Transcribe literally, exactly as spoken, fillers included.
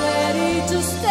ready to stand.